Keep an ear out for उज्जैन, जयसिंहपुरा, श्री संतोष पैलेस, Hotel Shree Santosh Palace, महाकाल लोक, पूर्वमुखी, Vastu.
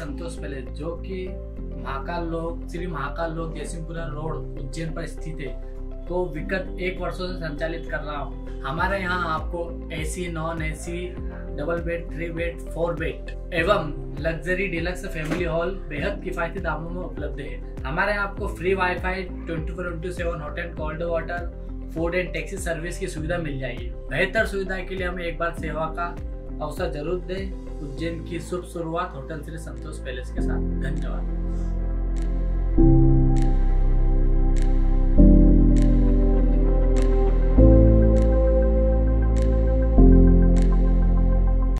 संतोष palace जो कि महाकाल लोक श्री महाकाल लोक जयसिंहपुरा रोड उज्जैन पर स्थित है, तो विगत 1 वर्षों से संचालित कर रहा हूँ। हमारे यहाँ आपको AC, non AC, double bed, 3 bed 4 bed एवं लग्जरी डिलक्स फैमिली हॉल बेहद किफायती दामों में उपलब्ध है। हमारे यहाँ आपको free WiFi, 24/7 hot and cold water, food and taxi service की सुविधा मिल जाएगी। बेहतर सुविधा के लिए हमें एक बार सेवा का अवसर जरूर दें। उज्जैन की शुभ शुरुआत होटल श्री संतोष पैलेस के साथ। धन्यवाद।